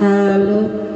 Halo.